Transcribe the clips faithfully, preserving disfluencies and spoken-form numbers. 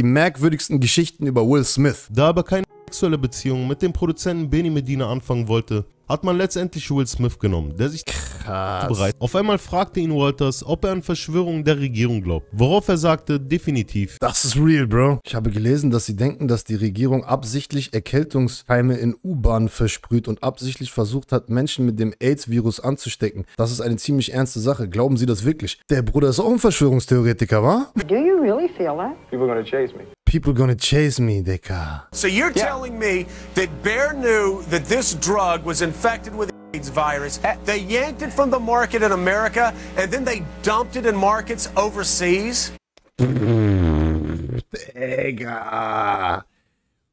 die merkwürdigsten Geschichten über Will Smith. Da aber keine sexuelle Beziehung mit dem Produzenten Benny Medina anfangen wollte, hat man letztendlich Will Smith genommen, der sich bereit. Auf einmal fragte ihn Walters, ob er an Verschwörungen der Regierung glaubt, worauf er sagte, definitiv. Das ist real, Bro. Ich habe gelesen, dass sie denken, dass die Regierung absichtlich Erkältungskeime in U-Bahnen versprüht und absichtlich versucht hat, Menschen mit dem AIDS-Virus anzustecken. Das ist eine ziemlich ernste Sache. Glauben Sie das wirklich? Der Bruder ist auch ein Verschwörungstheoretiker, wa? Do you really feel that? People are gonna chase me. People gonna chase me, Dicker. So you're yeah. telling me that Bayer knew that this drug was infected with AIDS virus. They yanked it from the market in America and then they dumped it in markets overseas? Digga.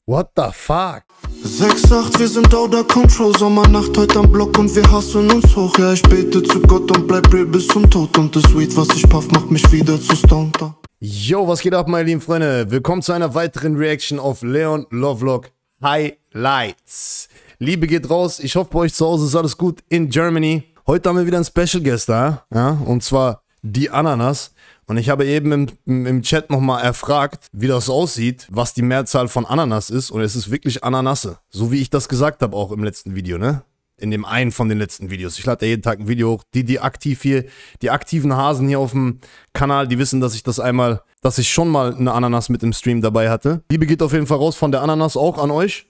What the fuck? sechs acht, wir sind out of control. Sommernacht heute am Block und wir hassen uns hoch. Ja, ich bete zu Gott und bleib real bis zum Tod. Und das Weed, was ich puff, macht mich wieder zu Stonter. Yo, was geht ab, meine lieben Freunde? Willkommen zu einer weiteren Reaction auf Leon Lovelock Highlights. Liebe geht raus. Ich hoffe, bei euch zu Hause ist alles gut in Germany. Heute haben wir wieder einen Special Guest da, ja? Und zwar die Ananas. Und ich habe eben im, im, im Chat nochmal erfragt, wie das aussieht, was die Mehrzahl von Ananas ist. Und es ist wirklich Ananasse. So wie ich das gesagt habe auch im letzten Video, ne? In dem einen von den letzten Videos. Ich lade ja jeden Tag ein Video hoch. Die, die aktiv hier, die aktiven Hasen hier auf dem Kanal, die wissen, dass ich das einmal, dass ich schon mal eine Ananas mit im Stream dabei hatte. Liebe geht auf jeden Fall raus von der Ananas, auch an euch.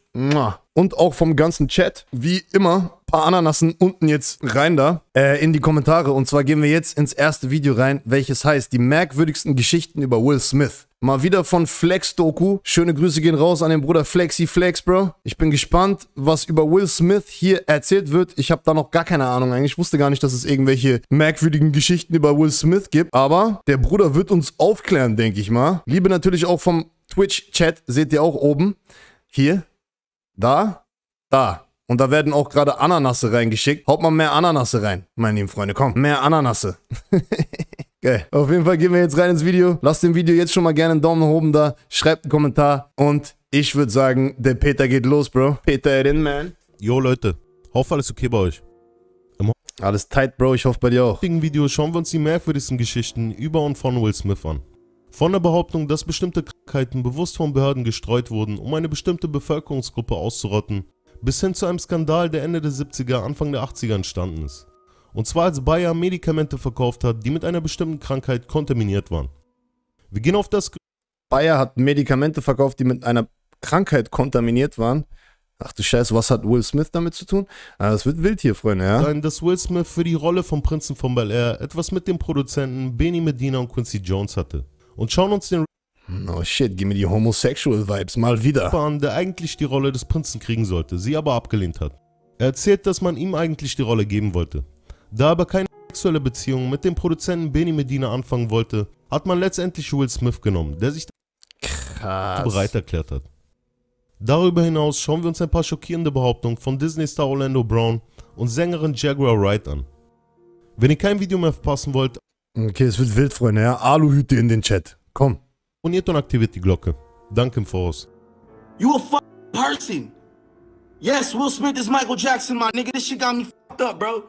Und auch vom ganzen Chat. Wie immer, ein paar Ananassen unten jetzt rein da, äh, in die Kommentare. Und zwar gehen wir jetzt ins erste Video rein, welches heißt, die merkwürdigsten Geschichten über Will Smith. Mal wieder von Flex-Doku. Schöne Grüße gehen raus an den Bruder Flexi Flex, Bro. Ich bin gespannt, was über Will Smith hier erzählt wird. Ich habe da noch gar keine Ahnung eigentlich. Ich wusste gar nicht, dass es irgendwelche merkwürdigen Geschichten über Will Smith gibt. Aber der Bruder wird uns aufklären, denke ich mal. Liebe natürlich auch vom Twitch-Chat. Seht ihr auch oben. Hier. Da. Da. Und da werden auch gerade Ananasse reingeschickt. Haut mal mehr Ananasse rein, meine lieben Freunde. Komm, mehr Ananasse. Geil. Okay. Auf jeden Fall gehen wir jetzt rein ins Video. Lasst dem Video jetzt schon mal gerne einen Daumen nach oben da. Schreibt einen Kommentar. Und ich würde sagen, der Peter geht los, Bro. Peter in, man. Yo, Leute. Hoffe, alles okay bei euch. Alles tight, Bro. Ich hoffe, bei dir auch. Im Video schauen wir uns die merkwürdigsten Geschichten über und von Will Smith an. Von der Behauptung, dass bestimmte Krankheiten bewusst von Behörden gestreut wurden, um eine bestimmte Bevölkerungsgruppe auszurotten, bis hin zu einem Skandal, der Ende der siebziger, Anfang der achtziger entstanden ist. Und zwar als Bayer Medikamente verkauft hat, die mit einer bestimmten Krankheit kontaminiert waren. Wir gehen auf das... Bayer hat Medikamente verkauft, die mit einer Krankheit kontaminiert waren. Ach du Scheiße, was hat Will Smith damit zu tun? Das wird wild hier, Freunde, ja? Dass Will Smith für die Rolle von Prinzen von Bel-Air etwas mit den Produzenten Benny Medina und Quincy Jones hatte. Und schauen uns den... Oh shit, gib mir die Homosexual-Vibes mal wieder. An, ...der eigentlich die Rolle des Prinzen kriegen sollte, sie aber abgelehnt hat. Er erzählt, dass man ihm eigentlich die Rolle geben wollte. Da aber keine sexuelle Beziehung mit dem Produzenten Benny Medina anfangen wollte, hat man letztendlich Will Smith genommen, der sich Krass. bereit erklärt hat. Darüber hinaus schauen wir uns ein paar schockierende Behauptungen von Disney-Star Orlando Brown und Sängerin Jaguar Wright an. Wenn ihr kein Video mehr verpassen wollt... Okay, es wird wild, Freunde, ja? Aluhüte in den Chat, komm. Abonniert und aktiviert die Glocke. Danke im Voraus. You a f***ing person. Yes, Will Smith is Michael Jackson, my nigga. This shit got me f***ed up, bro.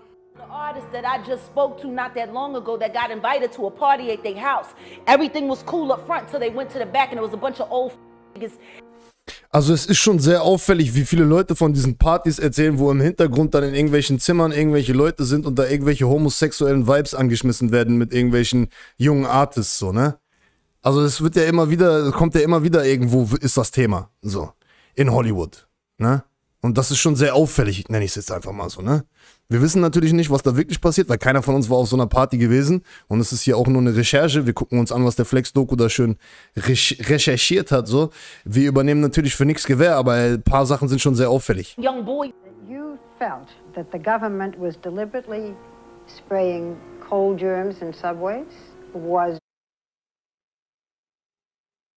Artist that I just spoke to not that long ago that got invited to a party at their house. Everything was cool up front till they went to the back and it was a bunch of old niggas. Also es ist schon sehr auffällig, wie viele Leute von diesen Partys erzählen, wo im Hintergrund dann in irgendwelchen Zimmern irgendwelche Leute sind und da irgendwelche homosexuellen Vibes angeschmissen werden mit irgendwelchen jungen Artists, so, ne? Also es wird ja immer wieder, kommt ja immer wieder irgendwo, ist das Thema, so, in Hollywood, ne? Und das ist schon sehr auffällig, nenne ich es jetzt einfach mal so, ne? Wir wissen natürlich nicht, was da wirklich passiert, weil keiner von uns war auf so einer Party gewesen. Und es ist hier auch nur eine Recherche. Wir gucken uns an, was der Flex-Doku da schön recherchiert hat. So. Wir übernehmen natürlich für nichts Gewähr, aber ein paar Sachen sind schon sehr auffällig. Young boy, you felt that the government was deliberately spraying cold germs in subways was...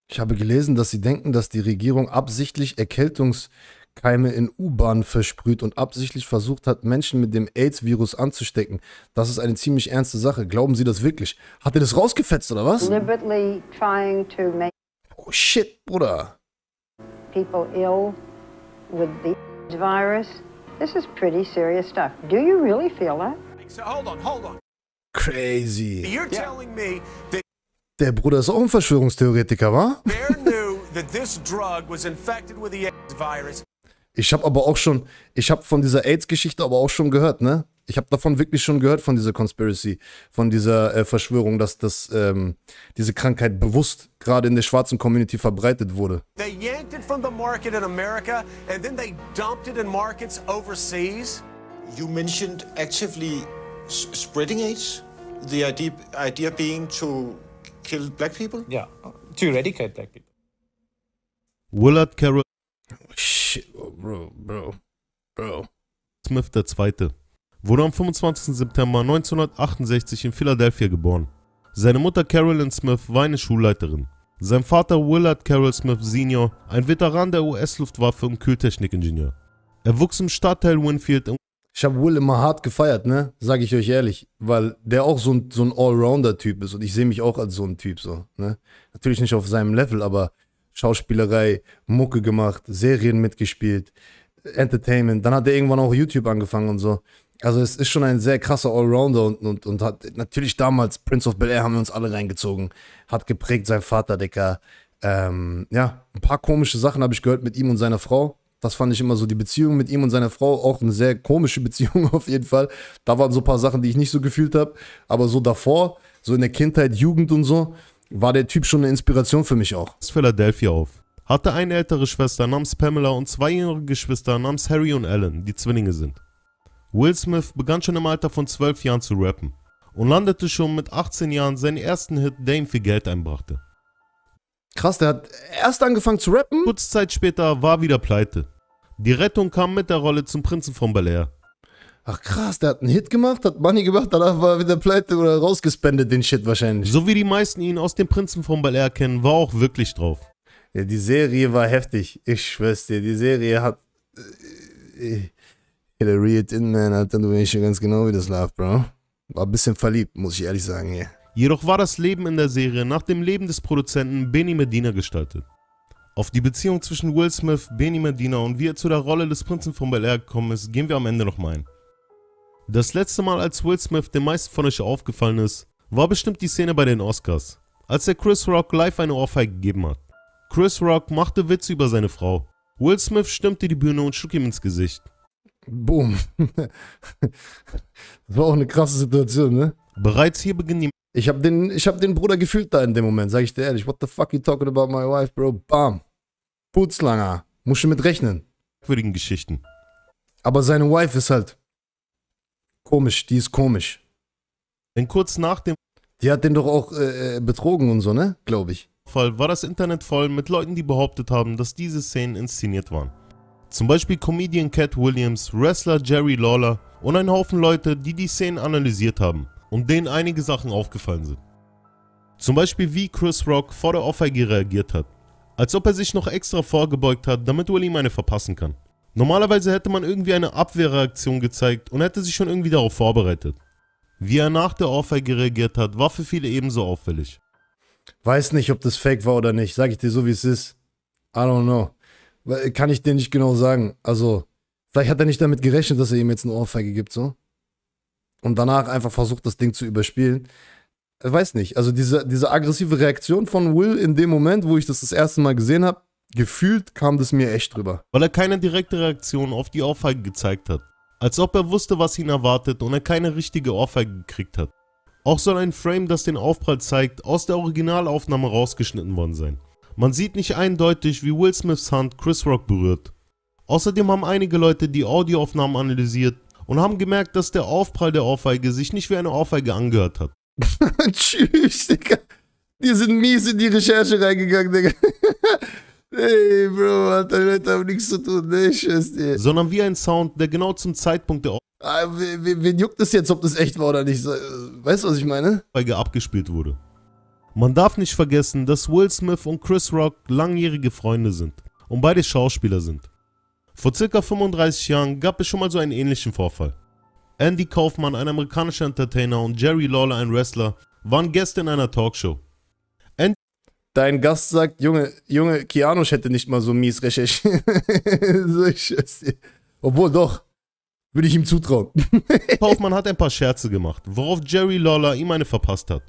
Ich habe gelesen, dass sie denken, dass die Regierung absichtlich Erkältungskeime in U-Bahnen versprüht und absichtlich versucht hat, Menschen mit dem AIDS-Virus anzustecken. Das ist eine ziemlich ernste Sache. Glauben Sie das wirklich? Hat er das rausgefetzt, oder was? Oh shit, Bruder. People ill with the virus. This is pretty serious stuff. Do you really feel that? So, hold on, hold on. Crazy. You're telling me that Der Bruder ist auch ein Verschwörungstheoretiker, wa? that this drug was infected with the AIDS virus. Ich habe aber auch schon, ich habe von dieser AIDS-Geschichte aber auch schon gehört, ne? Ich habe davon wirklich schon gehört, von dieser Conspiracy, von dieser äh, Verschwörung, dass das, ähm, diese Krankheit bewusst gerade in der schwarzen Community verbreitet wurde. They yanked it from the market in America and then they dumped it in markets overseas. You mentioned actively spreading AIDS, the idea, idea being to kill black people? Yeah, to eradicate black people. Willard Carroll. Shit, bro, bro, bro. Smith der Zweite wurde am fünfundzwanzigsten September neunzehnhundertachtundsechzig in Philadelphia geboren. Seine Mutter Carolyn Smith war eine Schulleiterin. Sein Vater Willard Carroll Smith Senior, ein Veteran der U S-Luftwaffe und Kühltechnikingenieur. Er wuchs im Stadtteil Winfield im... Ich habe Will immer hart gefeiert, ne? Sag ich euch ehrlich. Weil der auch so ein, so ein Allrounder-Typ ist und ich sehe mich auch als so ein Typ so, ne? Natürlich nicht auf seinem Level, aber Schauspielerei, Mucke gemacht, Serien mitgespielt, Entertainment. Dann hat er irgendwann auch YouTube angefangen und so. Also es ist schon ein sehr krasser Allrounder und, und, und hat natürlich damals Prince of Bel-Air haben wir uns alle reingezogen, hat geprägt, sein Vater, Decker. Ähm, ja, ein paar komische Sachen habe ich gehört mit ihm und seiner Frau. Das fand ich immer so, die Beziehung mit ihm und seiner Frau, auch eine sehr komische Beziehung auf jeden Fall. Da waren so ein paar Sachen, die ich nicht so gefühlt habe, aber so davor, so in der Kindheit, Jugend und so, war der Typ schon eine Inspiration für mich auch. Philadelphia auf. Hatte eine ältere Schwester namens Pamela und zwei jüngere Geschwister namens Harry und Ellen, die Zwillinge sind. Will Smith begann schon im Alter von zwölf Jahren zu rappen und landete schon mit achtzehn Jahren seinen ersten Hit, der ihm viel Geld einbrachte. Krass, der hat erst angefangen zu rappen? Kurze Zeit später war wieder pleite. Die Rettung kam mit der Rolle zum Prinzen von Bel-Air. Ach krass, der hat einen Hit gemacht, hat Money gemacht, danach war er wieder pleite oder rausgespendet den Shit wahrscheinlich. So wie die meisten ihn aus dem Prinzen von Bel-Air kennen, war auch wirklich drauf. Ja, die Serie war heftig, ich schwör's dir, die Serie hat... Hillary in man, Alter, du weißt schon ganz genau, wie das läuft, Bro. War ein bisschen verliebt, muss ich ehrlich sagen, hier. Yeah. Jedoch war das Leben in der Serie nach dem Leben des Produzenten Benny Medina gestaltet. Auf die Beziehung zwischen Will Smith, Benny Medina und wie er zu der Rolle des Prinzen von Bel-Air gekommen ist, gehen wir am Ende nochmal ein. Das letzte Mal, als Will Smith den meisten von euch aufgefallen ist, war bestimmt die Szene bei den Oscars, als er Chris Rock live eine Ohrfeige gegeben hat. Chris Rock machte Witze über seine Frau. Will Smith stürmte die Bühne und schlug ihm ins Gesicht. Boom. Das war auch eine krasse Situation, ne? Bereits hier beginnen die... Ich hab den, ich hab den Bruder gefühlt da in dem Moment, sag ich dir ehrlich. What the fuck you talking about my wife, bro? Bam. Putzlanger. Musst du mit rechnen. Würdigen Geschichten. Aber seine Wife ist halt... Komisch, die ist komisch. Denn kurz nach dem... Die hat den doch auch äh, betrogen und so, ne? Glaube ich. Fall war das Internet voll mit Leuten, die behauptet haben, dass diese Szenen inszeniert waren. Zum Beispiel Comedian Cat Williams, Wrestler Jerry Lawler und ein Haufen Leute, die die Szenen analysiert haben und denen einige Sachen aufgefallen sind. Zum Beispiel wie Chris Rock vor der Ohrfeige reagiert hat, als ob er sich noch extra vorgebeugt hat, damit Will ihm eine verpassen kann. Normalerweise hätte man irgendwie eine Abwehrreaktion gezeigt und hätte sich schon irgendwie darauf vorbereitet. Wie er nach der Ohrfeige reagiert hat, war für viele ebenso auffällig. Weiß nicht, ob das fake war oder nicht, sag ich dir so wie es ist. I don't know. Kann ich dir nicht genau sagen. Also, vielleicht hat er nicht damit gerechnet, dass er ihm jetzt eine Ohrfeige gibt, so. Und danach einfach versucht, das Ding zu überspielen. Ich weiß nicht. Also, diese, diese aggressive Reaktion von Will in dem Moment, wo ich das das erste Mal gesehen habe, gefühlt kam das mir echt drüber. Weil er keine direkte Reaktion auf die Ohrfeige gezeigt hat. Als ob er wusste, was ihn erwartet und er keine richtige Ohrfeige gekriegt hat. Auch soll ein Frame, das den Aufprall zeigt, aus der Originalaufnahme rausgeschnitten worden sein. Man sieht nicht eindeutig, wie Will Smiths Hand Chris Rock berührt. Außerdem haben einige Leute die Audioaufnahmen analysiert und haben gemerkt, dass der Aufprall der Ohrfeige sich nicht wie eine Ohrfeige angehört hat. Tschüss, Digga. Die sind mies in die Recherche reingegangen, Digga. Ey, Bro, Alter, die Leute haben nichts zu tun, ne? Ich schwör's dir. Sondern wie ein Sound, der genau zum Zeitpunkt der Ohrfeige... Ah, wen, wen juckt es jetzt, ob das echt war oder nicht? Weißt du, was ich meine? ...Ohrfeige abgespielt wurde. Man darf nicht vergessen, dass Will Smith und Chris Rock langjährige Freunde sind und beide Schauspieler sind. Vor ca. fünfunddreißig Jahren gab es schon mal so einen ähnlichen Vorfall. Andy Kaufman, ein amerikanischer Entertainer, und Jerry Lawler, ein Wrestler, waren Gäste in einer Talkshow. Andy Dein Gast sagt, Junge, Junge, Kianusch hätte nicht mal so mies recherchiert. So, ich schwör's dir. Obwohl doch, würde ich ihm zutrauen. Kaufman hat ein paar Scherze gemacht, worauf Jerry Lawler ihm eine verpasst hat.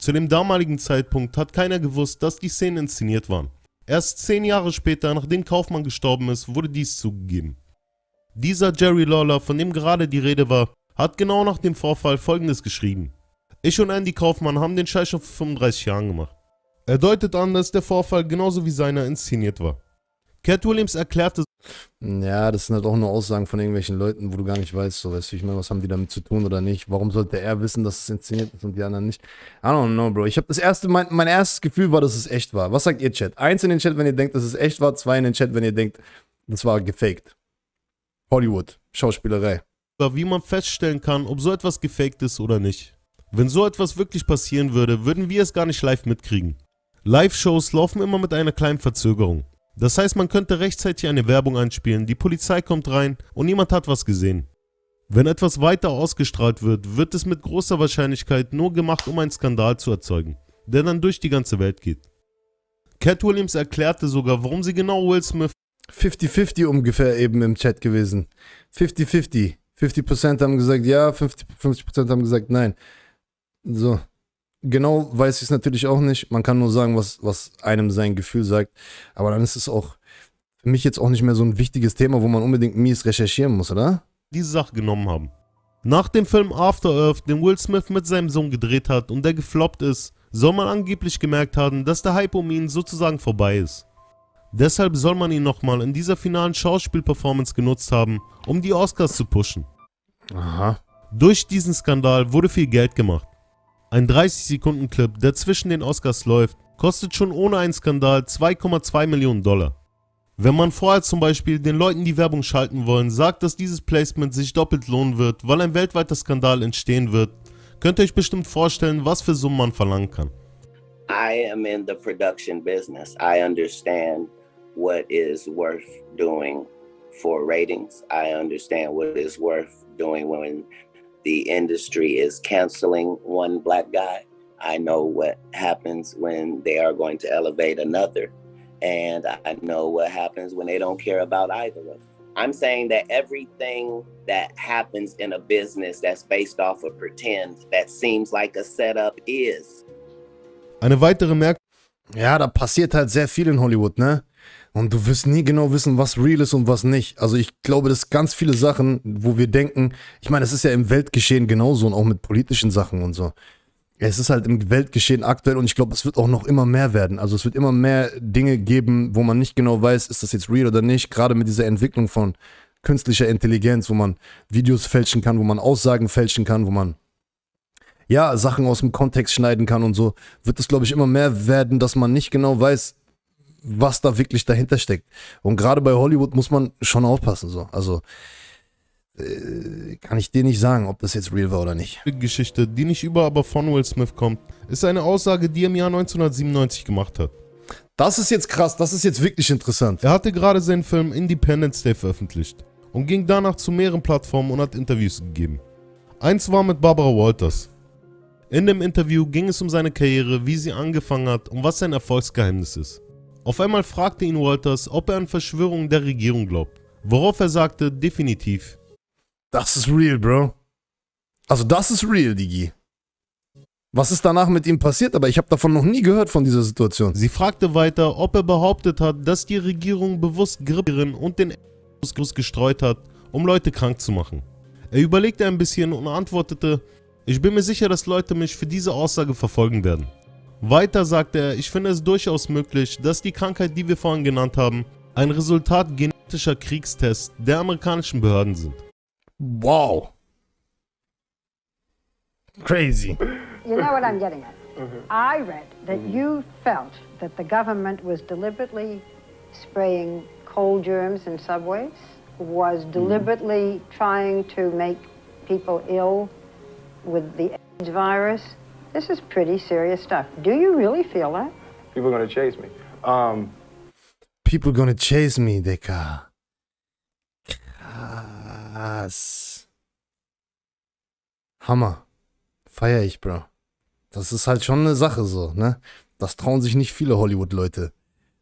Zu dem damaligen Zeitpunkt hat keiner gewusst, dass die Szenen inszeniert waren. Erst zehn Jahre später, nachdem Kaufman gestorben ist, wurde dies zugegeben. Dieser Jerry Lawler, von dem gerade die Rede war, hat genau nach dem Vorfall Folgendes geschrieben: Ich und Andy Kaufman haben den Scheiß schon vor fünfunddreißig Jahren gemacht. Er deutet an, dass der Vorfall genauso wie seiner inszeniert war. Cat Williams erklärte... Ja, das sind halt auch nur Aussagen von irgendwelchen Leuten, wo du gar nicht weißt, so, weißt du, ich meine, was haben die damit zu tun oder nicht? Warum sollte er wissen, dass es inszeniert ist und die anderen nicht? I don't know, Bro. Ich habe das erste, mein, mein erstes Gefühl war, dass es echt war. Was sagt ihr, Chat? Eins in den Chat, wenn ihr denkt, dass es echt war. Zwei in den Chat, wenn ihr denkt, das war gefaked. Hollywood, Schauspielerei. Wie man feststellen kann, ob so etwas gefaked ist oder nicht. Wenn so etwas wirklich passieren würde, würden wir es gar nicht live mitkriegen. Live-Shows laufen immer mit einer kleinen Verzögerung. Das heißt, man könnte rechtzeitig eine Werbung einspielen, die Polizei kommt rein und niemand hat was gesehen. Wenn etwas weiter ausgestrahlt wird, wird es mit großer Wahrscheinlichkeit nur gemacht, um einen Skandal zu erzeugen, der dann durch die ganze Welt geht. Cat Williams erklärte sogar, warum sie genau Will Smith... fifty fifty ungefähr eben im Chat gewesen. fifty fifty. fifty Prozent haben gesagt ja, fünfzig Prozent haben gesagt nein. So. Genau weiß ich es natürlich auch nicht. Man kann nur sagen, was, was einem sein Gefühl sagt. Aber dann ist es auch für mich jetzt auch nicht mehr so ein wichtiges Thema, wo man unbedingt mies recherchieren muss, oder? Diese Sache genommen haben. Nach dem Film After Earth, den Will Smith mit seinem Sohn gedreht hat und der gefloppt ist, soll man angeblich gemerkt haben, dass der Hype um ihn sozusagen vorbei ist. Deshalb soll man ihn nochmal in dieser finalen Schauspielperformance genutzt haben, um die Oscars zu pushen. Aha. Durch diesen Skandal wurde viel Geld gemacht. Ein dreißig Sekunden Clip, der zwischen den Oscars läuft, kostet schon ohne einen Skandal zwei Komma zwei Millionen Dollar. Wenn man vorher zum Beispiel den Leuten die Werbung schalten wollen, sagt, dass dieses Placement sich doppelt lohnen wird, weil ein weltweiter Skandal entstehen wird, könnt ihr euch bestimmt vorstellen, was für Summen man verlangen kann. I am in the production business. I understand what is worth doing for ratings. I understand what is worth doing when the industry is canceling one black guy. I know what happens when they are going to elevate another. And I know what happens when they don't care about either of them. I'm saying that everything that happens in a business that's based off of pretend, that seems like a setup is. Eine weitere Merk... Ja, da passiert halt sehr viel in Hollywood, ne? Und du wirst nie genau wissen, was real ist und was nicht. Also ich glaube, dass ganz viele Sachen, wo wir denken, ich meine, es ist ja im Weltgeschehen genauso und auch mit politischen Sachen und so. Es ist halt im Weltgeschehen aktuell und ich glaube, es wird auch noch immer mehr werden. Also es wird immer mehr Dinge geben, wo man nicht genau weiß, ist das jetzt real oder nicht. Gerade mit dieser Entwicklung von künstlicher Intelligenz, wo man Videos fälschen kann, wo man Aussagen fälschen kann, wo man... ja, Sachen aus dem Kontext schneiden kann und so, wird es, glaube ich, immer mehr werden, dass man nicht genau weiß, was da wirklich dahinter steckt. Und gerade bei Hollywood muss man schon aufpassen, so. Also, äh, kann ich dir nicht sagen, ob das jetzt real war oder nicht. Die Geschichte, die nicht über, aber von Will Smith kommt, ist eine Aussage, die er im Jahr neunzehnhundertsiebenundneunzig gemacht hat. Das ist jetzt krass, das ist jetzt wirklich interessant. Er hatte gerade seinen Film Independence Day veröffentlicht und ging danach zu mehreren Plattformen und hat Interviews gegeben. Eins war mit Barbara Walters. In dem Interview ging es um seine Karriere, wie sie angefangen hat und was sein Erfolgsgeheimnis ist. Auf einmal fragte ihn Walters, ob er an Verschwörungen der Regierung glaubt, worauf er sagte, definitiv. Das ist real, Bro. Also das ist real, Digi. Was ist danach mit ihm passiert? Aber ich habe davon noch nie gehört, von dieser Situation. Sie fragte weiter, ob er behauptet hat, dass die Regierung bewusst Gripperin und den Virus gestreut hat, um Leute krank zu machen. Er überlegte ein bisschen und antwortete: Ich bin mir sicher, dass Leute mich für diese Aussage verfolgen werden. Weiter sagt er, ich finde es durchaus möglich, dass die Krankheit, die wir vorhin genannt haben, ein Resultat genetischer Kriegstests der amerikanischen Behörden sind. Wow. Crazy. You know what I'm getting at? I read that you felt that the government was deliberately spraying cold germs in subways, was deliberately trying to make people ill with the AIDS virus. This is pretty serious stuff. Do you really feel that? People are gonna chase me. Um, People gonna chase me, Digga. Krass. Hammer. Feier ich, Bro. Das ist halt schon eine Sache so, ne? Das trauen sich nicht viele Hollywood-Leute,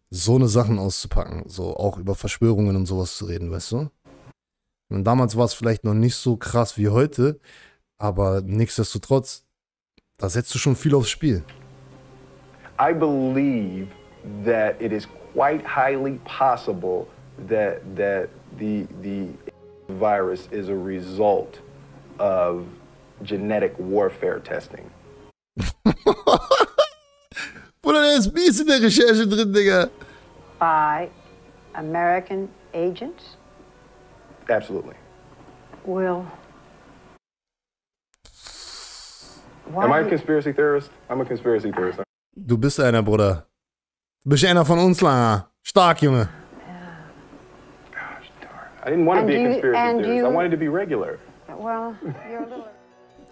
so eine Sachen auszupacken. So auch über Verschwörungen und sowas zu reden, weißt du? Und damals war es vielleicht noch nicht so krass wie heute, aber nichtsdestotrotz, da setzt du schon viel aufs Spiel. I believe that it is quite highly possible that that the the virus is a result of genetic warfare testing. Bruder, der ist mies in der Recherche drin, Digga. By American agents? Absolutely. Will. Why Am I a conspiracy theorist? I'm a conspiracy theorist. Du bist einer, Bruder. Du bist einer von uns, Langer. Stark, Junge. Yeah. Gosh darn. I didn't want to be a conspiracy theorist. I wanted to be regular. Well, you're a little...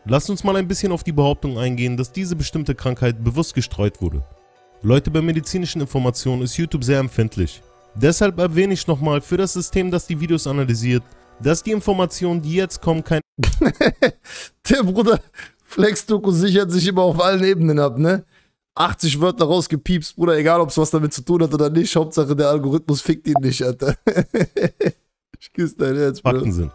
Lasst uns mal ein bisschen auf die Behauptung eingehen, dass diese bestimmte Krankheit bewusst gestreut wurde. Leute, bei medizinischen Informationen ist YouTube sehr empfindlich. Deshalb erwähne ich nochmal für das System, das die Videos analysiert, dass die Informationen, die jetzt kommen, kein... Der Bruder Flex-Doku sichert sich immer auf allen Ebenen ab, ne? achtzig Wörter rausgepiepst, Bruder, egal ob es was damit zu tun hat oder nicht, Hauptsache der Algorithmus fickt ihn nicht, Alter. Ich küsse dein Herz, Bruder. Fakten sind.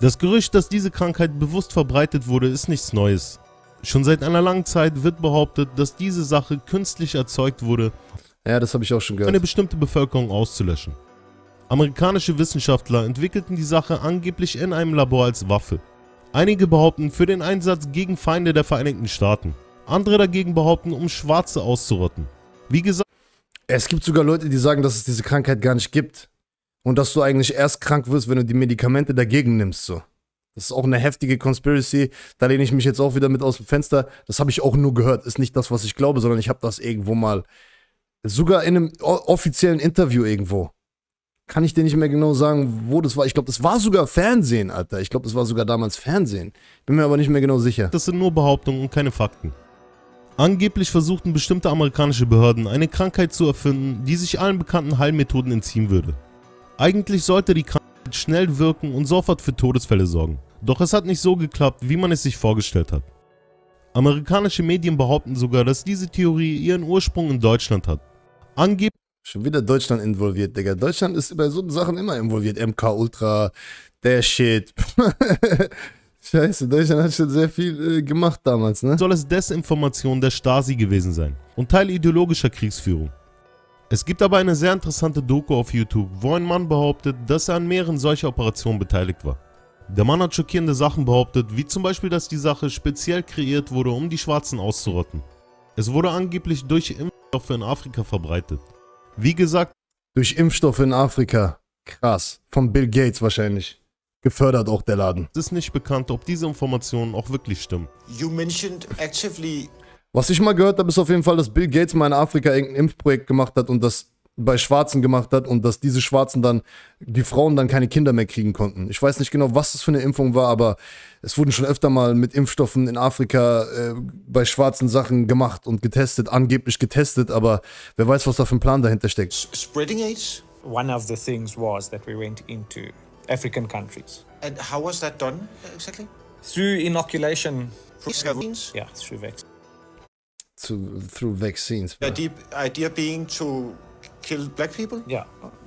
Das Gerücht, dass diese Krankheit bewusst verbreitet wurde, ist nichts Neues. Schon seit einer langen Zeit wird behauptet, dass diese Sache künstlich erzeugt wurde, ja, das habe ich auch schon gehört, um eine bestimmte Bevölkerung auszulöschen. Amerikanische Wissenschaftler entwickelten die Sache angeblich in einem Labor als Waffe. Einige behaupten für den Einsatz gegen Feinde der Vereinigten Staaten. Andere dagegen behaupten, um Schwarze auszurotten. Wie gesagt... Es gibt sogar Leute, die sagen, dass es diese Krankheit gar nicht gibt. Und dass du eigentlich erst krank wirst, wenn du die Medikamente dagegen nimmst, so. Das ist auch eine heftige Conspiracy, da lehne ich mich jetzt auch wieder mit aus dem Fenster. Das habe ich auch nur gehört, ist nicht das, was ich glaube, sondern ich habe das irgendwo mal, sogar in einem offiziellen Interview irgendwo. Kann ich dir nicht mehr genau sagen, wo das war. Ich glaube, das war sogar Fernsehen, Alter. Ich glaube, das war sogar damals Fernsehen. Bin mir aber nicht mehr genau sicher. Das sind nur Behauptungen und keine Fakten. Angeblich versuchten bestimmte amerikanische Behörden, eine Krankheit zu erfinden, die sich allen bekannten Heilmethoden entziehen würde. Eigentlich sollte die Krankheit schnell wirken und sofort für Todesfälle sorgen. Doch es hat nicht so geklappt, wie man es sich vorgestellt hat. Amerikanische Medien behaupten sogar, dass diese Theorie ihren Ursprung in Deutschland hat. Angeblich... Schon wieder Deutschland involviert, Digga. Deutschland ist bei so Sachen immer involviert. M K Ultra, der Shit. Scheiße, Deutschland hat schon sehr viel äh, gemacht damals, ne? Soll es Desinformation der Stasi gewesen sein und Teil ideologischer Kriegsführung. Es gibt aber eine sehr interessante Doku auf YouTube, wo ein Mann behauptet, dass er an mehreren solcher Operationen beteiligt war. Der Mann hat schockierende Sachen behauptet, wie zum Beispiel, dass die Sache speziell kreiert wurde, um die Schwarzen auszurotten. Es wurde angeblich durch Impfstoffe in Afrika verbreitet. Wie gesagt... Durch Impfstoffe in Afrika. Krass. Von Bill Gates wahrscheinlich. Gefördert auch der Laden. Es ist nicht bekannt, ob diese Informationen auch wirklich stimmen. You mentioned actively... Was ich mal gehört habe, ist auf jeden Fall, dass Bill Gates mal in Afrika irgendein Impfprojekt gemacht hat und das bei Schwarzen gemacht hat und dass diese Schwarzen dann, die Frauen dann keine Kinder mehr kriegen konnten. Ich weiß nicht genau, was das für eine Impfung war, aber es wurden schon öfter mal mit Impfstoffen in Afrika äh, bei schwarzen Sachen gemacht und getestet, angeblich getestet, aber wer weiß, was da für ein Plan dahinter steckt. Spreading AIDS? One of the things was that we went into African countries. And how was that done exactly? Through inoculation. Yeah, through vaccines. To, through vaccines. The idea, idea being to kill black people? Yeah,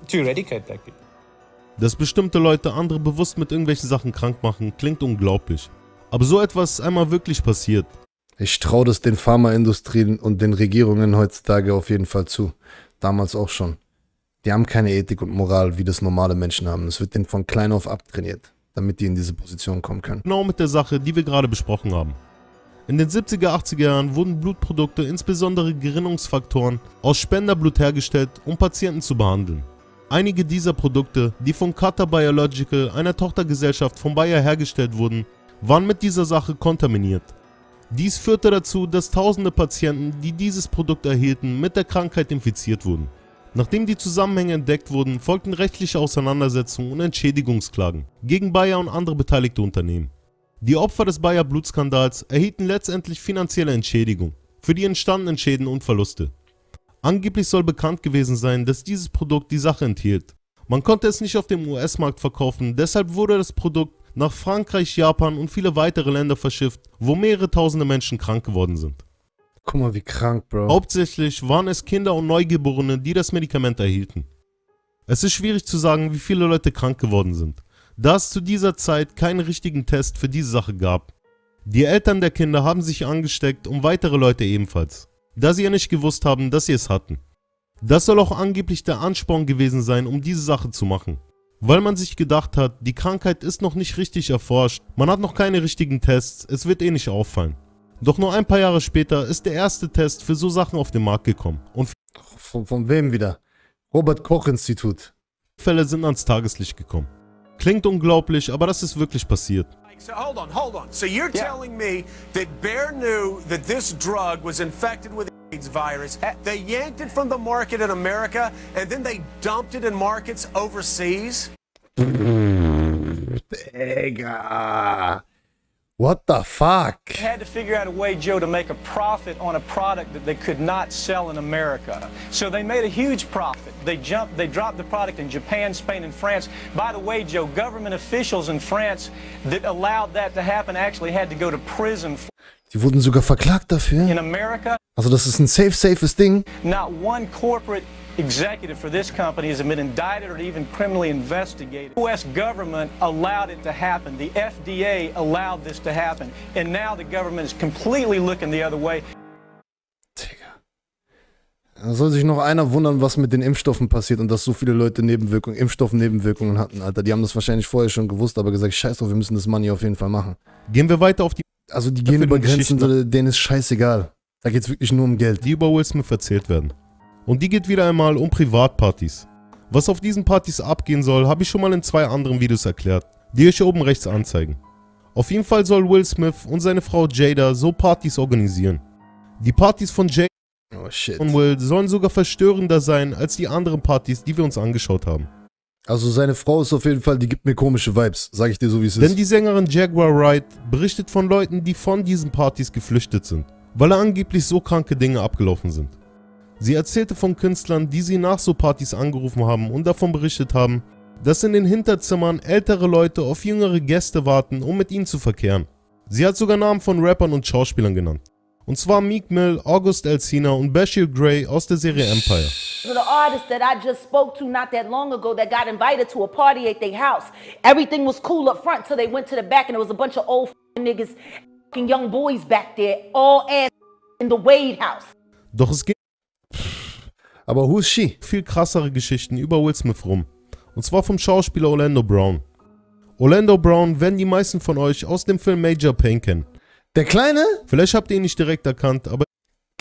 to eradicate black people. Dass bestimmte Leute andere bewusst mit irgendwelchen Sachen krank machen, klingt unglaublich. Aber so etwas ist einmal wirklich passiert. Ich traue das den Pharmaindustrien und den Regierungen heutzutage auf jeden Fall zu. Damals auch schon. Die haben keine Ethik und Moral, wie das normale Menschen haben. Es wird denen von klein auf abtrainiert, damit die in diese Position kommen können. Genau mit der Sache, die wir gerade besprochen haben. In den siebziger, achtziger Jahren wurden Blutprodukte, insbesondere Gerinnungsfaktoren, aus Spenderblut hergestellt, um Patienten zu behandeln. Einige dieser Produkte, die von Cutter Biological, einer Tochtergesellschaft von Bayer, hergestellt wurden, waren mit dieser Sache kontaminiert. Dies führte dazu, dass tausende Patienten, die dieses Produkt erhielten, mit der Krankheit infiziert wurden. Nachdem die Zusammenhänge entdeckt wurden, folgten rechtliche Auseinandersetzungen und Entschädigungsklagen gegen Bayer und andere beteiligte Unternehmen. Die Opfer des Bayer Blutskandals erhielten letztendlich finanzielle Entschädigung für die entstandenen Schäden und Verluste. Angeblich soll bekannt gewesen sein, dass dieses Produkt die Sache enthielt. Man konnte es nicht auf dem U S-Markt verkaufen, deshalb wurde das Produkt nach Frankreich, Japan und viele weitere Länder verschifft, wo mehrere tausende Menschen krank geworden sind. Guck mal, wie krank, Bro. Hauptsächlich waren es Kinder und Neugeborene, die das Medikament erhielten. Es ist schwierig zu sagen, wie viele Leute krank geworden sind, da es zu dieser Zeit keinen richtigen Test für diese Sache gab. Die Eltern der Kinder haben sich angesteckt und weitere Leute ebenfalls, da sie ja nicht gewusst haben, dass sie es hatten. Das soll auch angeblich der Ansporn gewesen sein, um diese Sache zu machen. Weil man sich gedacht hat, die Krankheit ist noch nicht richtig erforscht, man hat noch keine richtigen Tests, es wird eh nicht auffallen. Doch nur ein paar Jahre später ist der erste Test für so Sachen auf den Markt gekommen. Und von, von wem wieder? Robert-Koch-Institut. Fälle sind ans Tageslicht gekommen. Klingt unglaublich, aber das ist wirklich passiert. So hold on, hold on. So you're yeah. telling me that Bayer knew that this drug was infected with AIDS virus. They yanked it from the market in America and then they dumped it in markets overseas? Digga. What the fuck? They had to figure out a way, Joe, to make a profit on a product that they could not sell in America. So they made a huge profit. They jumped, they dropped the product in Japan, Spain, and France. By the way, Joe, government officials in France that allowed that to happen actually had to go to prison. For die wurden sogar verklagt dafür. In America. Also das ist ein safe, safes Ding. Not one corporate executive for this company has been indicted or even criminally investigated. The U S government allowed it to happen. The F D A allowed this to happen. And now the government is completely looking the other way. Digga. Da soll sich noch einer wundern, was mit den Impfstoffen passiert und dass so viele Leute Nebenwirkungen, Impfstoffnebenwirkungen hatten, Alter. Die haben das wahrscheinlich vorher schon gewusst, aber gesagt, scheiß drauf, wir müssen das Money auf jeden Fall machen. Gehen wir weiter auf die... Also die gehen über Grenzen, denen ist scheißegal. Da geht's wirklich nur um Geld. Die über Will Smith erzählt werden. Und die geht wieder einmal um Privatpartys. Was auf diesen Partys abgehen soll, habe ich schon mal in zwei anderen Videos erklärt, die euch hier oben rechts anzeigen. Auf jeden Fall soll Will Smith und seine Frau Jada so Partys organisieren. Die Partys von Jada oh, shit. und Will sollen sogar verstörender sein als die anderen Partys, die wir uns angeschaut haben. Also seine Frau ist auf jeden Fall, die gibt mir komische Vibes, sag ich dir so wie es ist. Denn die Sängerin Jaguar Wright berichtet von Leuten, die von diesen Partys geflüchtet sind, weil da angeblich so kranke Dinge abgelaufen sind. Sie erzählte von Künstlern, die sie nach so Partys angerufen haben und davon berichtet haben, dass in den Hinterzimmern ältere Leute auf jüngere Gäste warten, um mit ihnen zu verkehren. Sie hat sogar Namen von Rappern und Schauspielern genannt. Und zwar Meek Mill, August Alsina und Bashir Grey aus der Serie Empire. The artist that I just spoke to not that long ago that got invited to a party at their house. Everything was cool up front till they went to the back and there was a bunch of old niggas and young boys back there, all ass in the Wade house. Doch es geht Aber who is she? Viel krassere Geschichten über Will Smith rum. Und zwar vom Schauspieler Orlando Brown. Orlando Brown werden die meisten von euch aus dem Film Major Payne kennen. Der Kleine? Vielleicht habt ihr ihn nicht direkt erkannt, aber...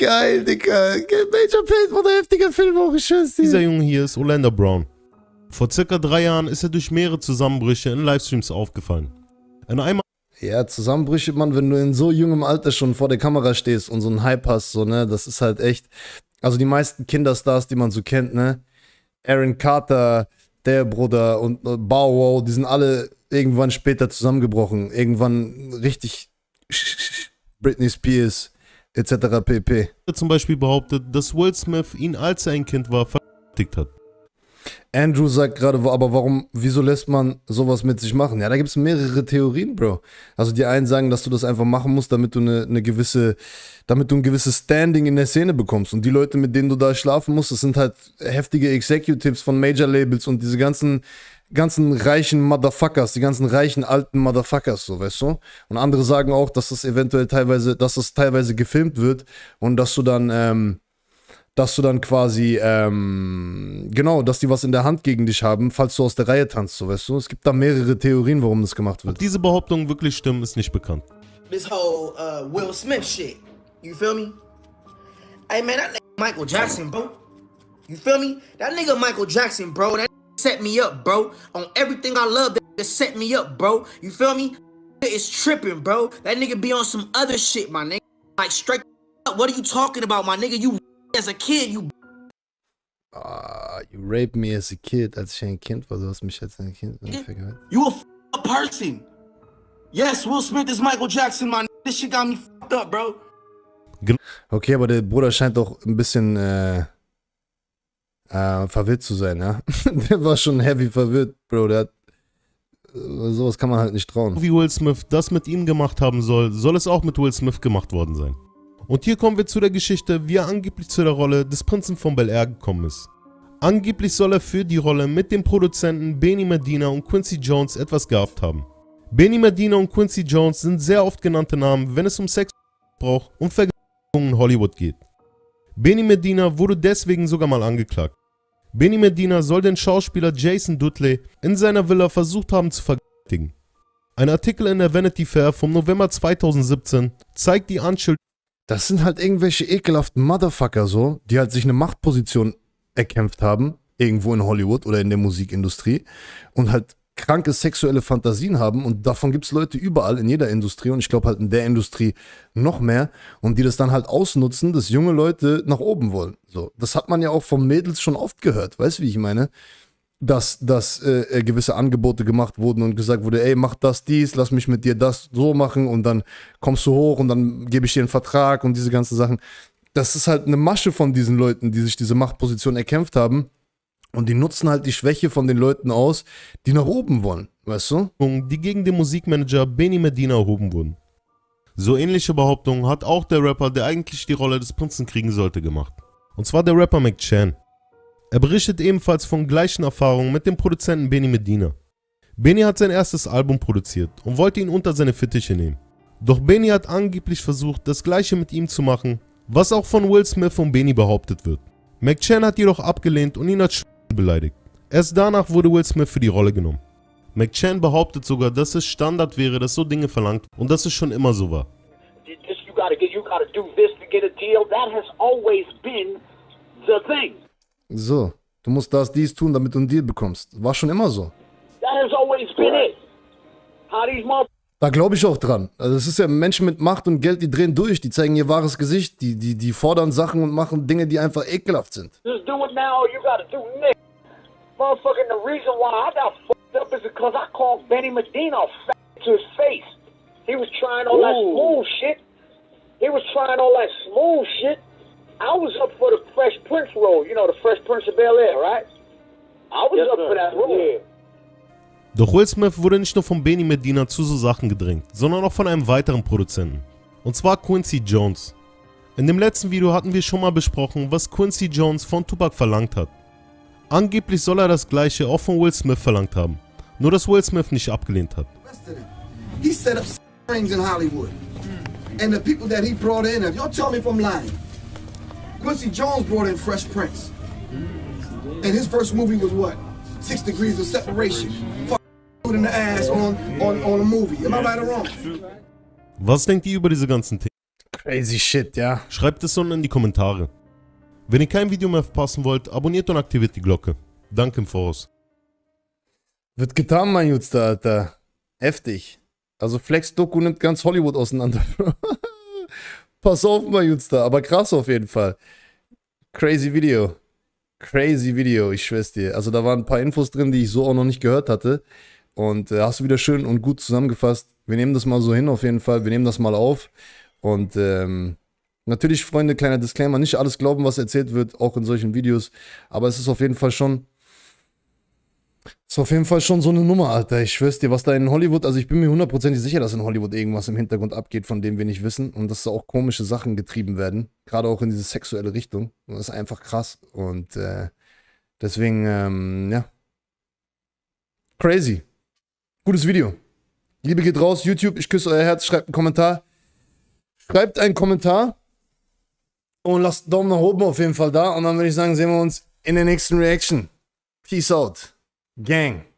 Geil, Digga. Major Payne war der heftige Film, auch ich schwör's dir. Dieser Junge hier ist Orlando Brown. Vor circa drei Jahren ist er durch mehrere Zusammenbrüche in Livestreams aufgefallen. In einem... Ja, Zusammenbrüche, Mann, wenn du in so jungem Alter schon vor der Kamera stehst und so einen Hype hast, so, ne, das ist halt echt... Also die meisten Kinderstars, die man so kennt, ne? Aaron Carter, der Bruder und Bow Wow, die sind alle irgendwann später zusammengebrochen. Irgendwann richtig Britney Spears et cetera pp. Er zum Beispiel behauptet, dass Will Smith ihn, als er ein Kind war, vergewaltigt hat. Andrew sagt gerade, aber warum, wieso lässt man sowas mit sich machen? Ja, da gibt es mehrere Theorien, Bro. Also die einen sagen, dass du das einfach machen musst, damit du eine, eine gewisse, damit du ein gewisses Standing in der Szene bekommst. Und die Leute, mit denen du da schlafen musst, das sind halt heftige Executives von Major Labels und diese ganzen, ganzen reichen Motherfuckers, die ganzen reichen alten Motherfuckers, so, weißt du? Und andere sagen auch, dass das eventuell teilweise, dass das teilweise gefilmt wird und dass du dann, ähm, dass du dann quasi, ähm, genau, dass die was in der Hand gegen dich haben, falls du aus der Reihe tanzt, so, weißt du? Es gibt da mehrere Theorien, warum das gemacht wird. Ob diese Behauptungen wirklich stimmen, ist nicht bekannt. This whole uh, Will Smith shit, you feel me? Hey man, that nigga Michael Jackson, bro. You feel me? That nigga Michael Jackson, bro, that set me up, bro. On everything I love, that nigga set me up, bro. You feel me? It's tripping, bro. That nigga be on some other shit, my nigga. Like, straight up, what are you talking about, my nigga? You... As a kid, you ah, you raped me as a kid, als ich ein Kind war. Du hast mich als ein Kind vergewaltigt. You a f***ing person. Yes, Will Smith is Michael Jackson, man. This shit got me f***ed up, bro. Okay, aber der Bruder scheint doch ein bisschen äh, äh, verwirrt zu sein, ja? Der war schon heavy verwirrt, Bro. Der hat, sowas kann man halt nicht trauen. Wie Will Smith das mit ihm gemacht haben soll, soll es auch mit Will Smith gemacht worden sein. Und hier kommen wir zu der Geschichte, wie er angeblich zu der Rolle des Prinzen von Bel-Air gekommen ist. Angeblich soll er für die Rolle mit den Produzenten Benny Medina und Quincy Jones etwas gehabt haben. Benny Medina und Quincy Jones sind sehr oft genannte Namen, wenn es um Sexmissbrauch und Vergewaltigung in Hollywood geht. Benny Medina wurde deswegen sogar mal angeklagt. Benny Medina soll den Schauspieler Jason Dudley in seiner Villa versucht haben zu vergewaltigen. Ein Artikel in der Vanity Fair vom November zweitausendsiebzehn zeigt die Anschuldigung. Das sind halt irgendwelche ekelhaften Motherfucker so, die halt sich eine Machtposition erkämpft haben, irgendwo in Hollywood oder in der Musikindustrie und halt kranke sexuelle Fantasien haben und davon gibt es Leute überall in jeder Industrie und ich glaube halt in der Industrie noch mehr und die das dann halt ausnutzen, dass junge Leute nach oben wollen. So, das hat man ja auch von Mädels schon oft gehört, weißt du, wie ich meine? Dass, dass äh, gewisse Angebote gemacht wurden und gesagt wurde, ey, mach das, dies, lass mich mit dir das so machen und dann kommst du hoch und dann gebe ich dir einen Vertrag und diese ganzen Sachen. Das ist halt eine Masche von diesen Leuten, die sich diese Machtposition erkämpft haben und die nutzen halt die Schwäche von den Leuten aus, die nach oben wollen, weißt du? Die gegen den Musikmanager Benny Medina erhoben wurden. So ähnliche Behauptungen hat auch der Rapper, der eigentlich die Rolle des Prinzen kriegen sollte, gemacht. Und zwar der Rapper Mac Chan. Er berichtet ebenfalls von gleichen Erfahrungen mit dem Produzenten Benny Medina. Benny hat sein erstes Album produziert und wollte ihn unter seine Fittiche nehmen. Doch Benny hat angeblich versucht, das Gleiche mit ihm zu machen, was auch von Will Smith und Benny behauptet wird. Mac Chan hat jedoch abgelehnt und ihn als Schwulen beleidigt. Erst danach wurde Will Smith für die Rolle genommen. Mac Chan behauptet sogar, dass es Standard wäre, dass so Dinge verlangt und dass es schon immer so war. So, du musst das, dies tun, damit du einen Deal bekommst. War schon immer so. Da glaube ich auch dran. Also es ist ja Menschen mit Macht und Geld, die drehen durch, die zeigen ihr wahres Gesicht, die, die, die fordern Sachen und machen Dinge, die einfach ekelhaft sind. Oh. I was up for the Fresh Prince role, you know, the Fresh Prince of Bel-Air, right? I was yes, up sir. for that role. Yeah. Doch Will Smith wurde nicht nur von Benny Medina zu so Sachen gedrängt, sondern auch von einem weiteren Produzenten. Und zwar Quincy Jones. In dem letzten Video hatten wir schon mal besprochen, was Quincy Jones von Tupac verlangt hat. Angeblich soll er das Gleiche auch von Will Smith verlangt haben, nur dass Will Smith nicht abgelehnt hat. He set up rings in Hollywood. And the people that he brought in, if y'all tell me if I'm lying. Quincy Jones brought in Fresh Prince, and his first movie was what? Six Degrees of Separation. Fuck in the ass on on on a movie. Am I right or wrong? Was denkt ihr über diese ganzen Themen? Crazy shit, ja. Yeah. Schreibt es unten in die Kommentare. Wenn ihr kein Video mehr verpassen wollt, abonniert und aktiviert die Glocke. Danke im Voraus. Wird getan, mein Jutster, Alter. Heftig. Also Flex-Doku nimmt ganz Hollywood auseinander. Pass auf mal, Jutster, aber krass auf jeden Fall. Crazy Video. Crazy Video, ich schwör's dir. Also da waren ein paar Infos drin, die ich so auch noch nicht gehört hatte. Und äh, hast du wieder schön und gut zusammengefasst. Wir nehmen das mal so hin auf jeden Fall. Wir nehmen das mal auf. Und ähm, natürlich, Freunde, kleiner Disclaimer, nicht alles glauben, was erzählt wird, auch in solchen Videos. Aber es ist auf jeden Fall schon... Ist auf jeden Fall schon so eine Nummer, Alter. Ich schwör's dir, was da in Hollywood, also ich bin mir hundertprozentig sicher, dass in Hollywood irgendwas im Hintergrund abgeht, von dem wir nicht wissen und dass da auch komische Sachen getrieben werden, gerade auch in diese sexuelle Richtung. Das ist einfach krass und äh, deswegen, ähm, ja. Crazy. Gutes Video. Liebe geht raus, YouTube, ich küsse euer Herz, schreibt einen Kommentar. Schreibt einen Kommentar und lasst einen Daumen nach oben auf jeden Fall da und dann würde ich sagen, sehen wir uns in der nächsten Reaction. Peace out. Gang.